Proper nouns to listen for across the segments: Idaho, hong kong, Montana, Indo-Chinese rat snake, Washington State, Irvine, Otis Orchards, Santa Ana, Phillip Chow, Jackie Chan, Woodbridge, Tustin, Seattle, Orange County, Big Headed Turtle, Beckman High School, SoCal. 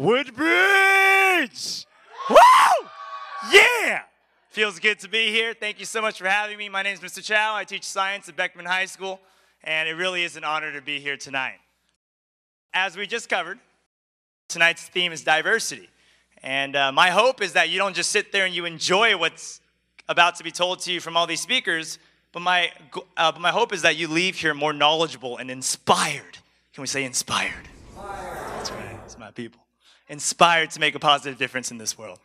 Woodbridge! Woo! Yeah! Feels good to be here. Thank you so much for having me. My name is Mr. Chow. I teach science at Beckman High School, and it really is an honor to be here tonight. As we just covered, tonight's theme is diversity. And my hope is that you don't just sit there and you enjoy what's about to be told to you from all these speakers, but my hope is that you leave here more knowledgeable and inspired. Can we say inspired? Inspired. That's right. It's my people. Inspired to make a positive difference in this world.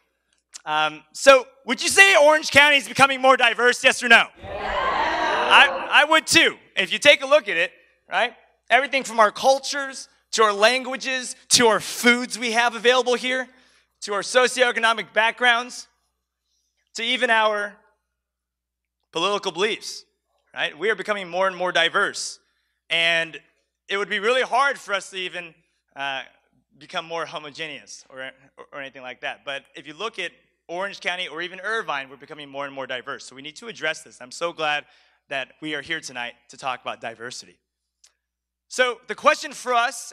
So would you say Orange County is becoming more diverse, yes or no? Yeah. I would too. If you take a look at it, right? Everything from our cultures, to our languages, to our foods we have available here, to our socioeconomic backgrounds, to even our political beliefs, right? We are becoming more and more diverse. And it would be really hard for us to even become more homogeneous or anything like that. But if you look at Orange County or even Irvine, we're becoming more and more diverse. So we need to address this. I'm so glad that we are here tonight to talk about diversity. So the question for us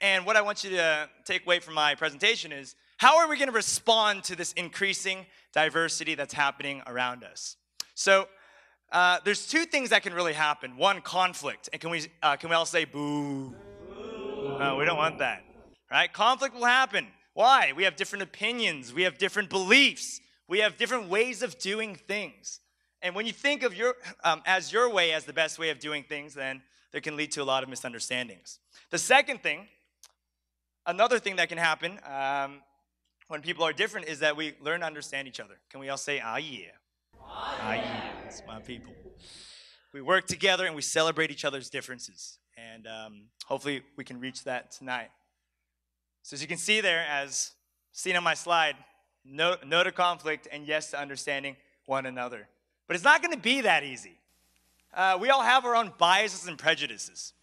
and what I want you to take away from my presentation is, how are we going to respond to this increasing diversity that's happening around us? So there's two things that can really happen. One, conflict. And can we all say boo? No, we don't want that. Right? Conflict will happen. Why? We have different opinions. We have different beliefs. We have different ways of doing things. And when you think of your way as the best way of doing things, then that can lead to a lot of misunderstandings. The second thing, another thing that can happen when people are different is that we learn to understand each other. Can we all say, ah, yeah? Ah, yeah. That's my people. We work together and we celebrate each other's differences. And hopefully we can reach that tonight. So as you can see there, as seen on my slide, no to conflict and yes to understanding one another. But it's not going to be that easy. We all have our own biases and prejudices.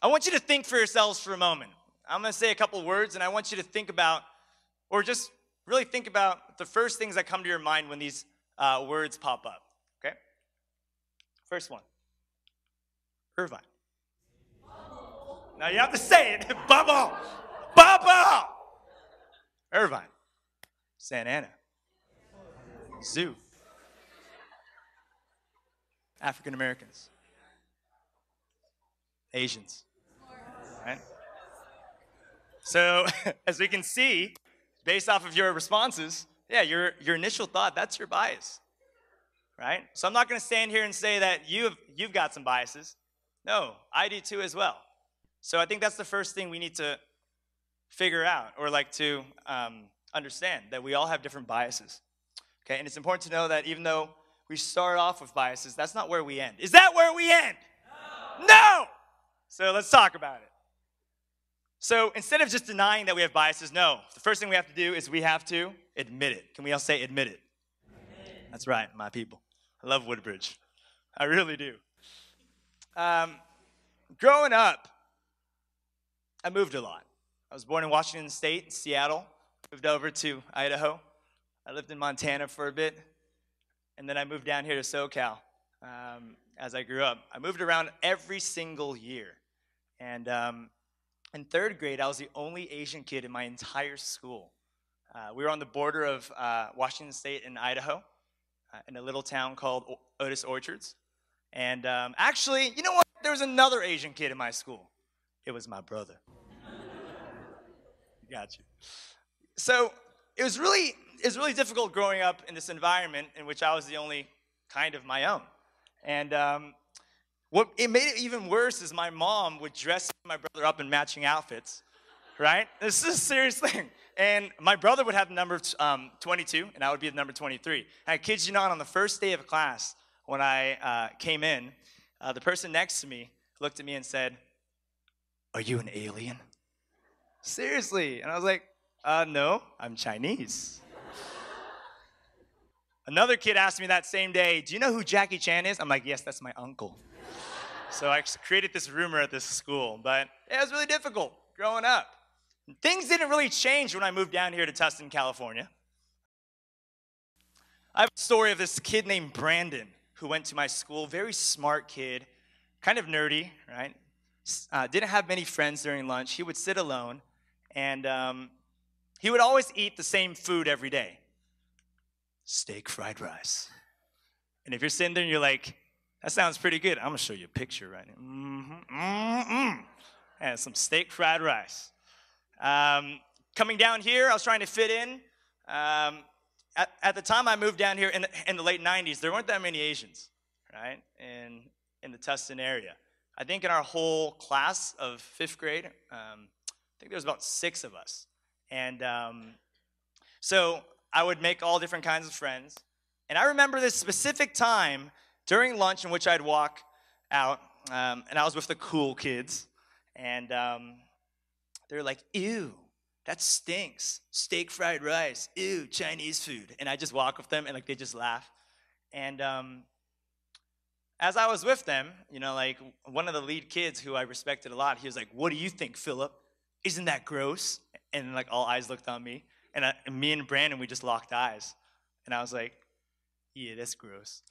I want you to think for yourselves for a moment. I'm going to say a couple words, and I want you to think about, or just really think about the first things that come to your mind when these words pop up, okay? First one, Irvine. Now you have to say it. Bubble! Bubble! Irvine. Santa Ana. Zoo. African Americans. Asians. Right? So, as we can see, based off of your responses, yeah, your initial thought, that's your bias. Right? So I'm not going to stand here and say that you've got some biases. No, I do too as well. So I think that's the first thing we need to figure out or understand, that we all have different biases. Okay, and it's important to know that even though we start off with biases, that's not where we end. Is that where we end? No! No! So let's talk about it. So instead of just denying that we have biases, no. The first thing we have to do is we have to admit it. Can we all say admit it? Admit. That's right, my people. I love Woodbridge. I really do. Growing up, I moved a lot. I was born in Washington State, Seattle, moved over to Idaho. I lived in Montana for a bit, and then I moved down here to SoCal as I grew up. I moved around every single year, and in third grade, I was the only Asian kid in my entire school. We were on the border of Washington State and Idaho in a little town called Otis Orchards, and actually, you know what? There was another Asian kid in my school. It was my brother. Gotcha. So it was really difficult growing up in this environment in which I was the only kind of my own. And what it made it even worse is my mom would dress my brother up in matching outfits, right? This is a serious thing. And my brother would have the number 22, and I would be the number 23. And I kid you not, on the first day of class, when I came in, the person next to me looked at me and said, "Are you an alien?" Seriously. And I was like, no, I'm Chinese. Another kid asked me that same day, "Do you know who Jackie Chan is?" I'm like, "Yes, that's my uncle." So I created this rumor at this school, but it was really difficult growing up. Things didn't really change when I moved down here to Tustin, California. I have a story of this kid named Brandon who went to my school, very smart kid, kind of nerdy, right? Didn't have many friends during lunch. He would sit alone And he would always eat the same food every day. Steak fried rice. And if you're sitting there and you're like, that sounds pretty good. I'm going to show you a picture right now. And some steak fried rice. Coming down here, I was trying to fit in. At the time I moved down here in the late 90s, there weren't that many Asians, right, in the Tustin area. I think in our whole class of fifth grade, I think there was about 6 of us. And so I would make all different kinds of friends. And I remember this specific time during lunch in which I'd walk out, and I was with the cool kids. And they were like, ew, that stinks. Steak fried rice, ew, Chinese food. And I just walk with them, and like they just laugh. And as I was with them, you know, like one of the lead kids who I respected a lot, he was like, what do you think, Philip? Isn't that gross? And like all eyes looked on me. And me and Brandon, we just locked eyes. And I was like, yeah, that's gross.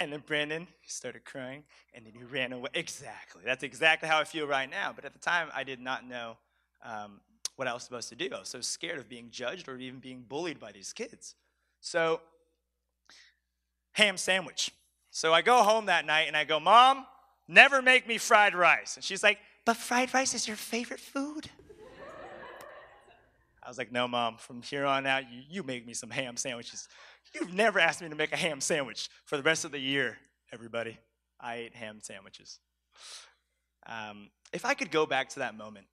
And then Brandon started crying, and then he ran away. Exactly. That's exactly how I feel right now. But at the time, I did not know what I was supposed to do. I was so scared of being judged or even being bullied by these kids. So, ham sandwich. So I go home that night, and I go, Mom, never make me fried rice. And she's like, but fried rice is your favorite food. I was like, no, Mom, from here on out, you make me some ham sandwiches. You've never asked me to make a ham sandwich. For the rest of the year, everybody, I ate ham sandwiches. If I could go back to that moment,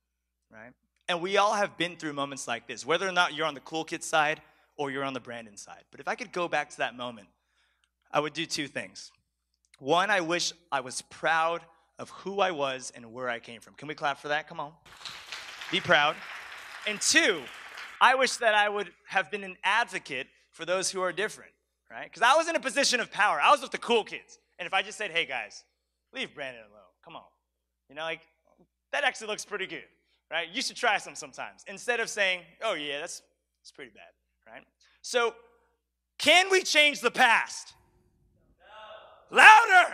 right? And we all have been through moments like this, whether or not you're on the cool kid side or you're on the Brandon side. But if I could go back to that moment, I would do 2 things. One, I wish I was proud of who I was and where I came from. Can we clap for that? Come on. Be proud. And 2, I wish that I would have been an advocate for those who are different, right? Because I was in a position of power. I was with the cool kids. And if I just said, hey, guys, leave Brandon alone. Come on. You know, like, that actually looks pretty good, right? You should try some sometimes. Instead of saying, oh, yeah, that's pretty bad, right? So can we change the past? No. Louder!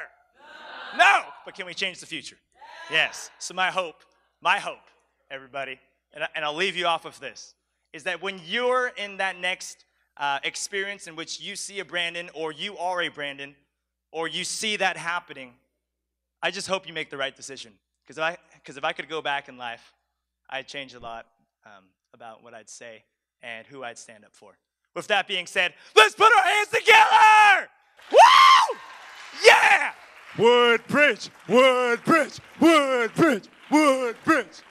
No. No. But can we change the future? Yeah. Yes. So my hope, everybody, and I'll leave you off with this, is that when you're in that next experience in which you see a Brandon or you are a Brandon or you see that happening, I just hope you make the right decision. Because if I could go back in life, I'd change a lot about what I'd say and who I'd stand up for. With that being said, let's put our hands together! Woo! Yeah! Woodbridge, Woodbridge, Woodbridge, Woodbridge.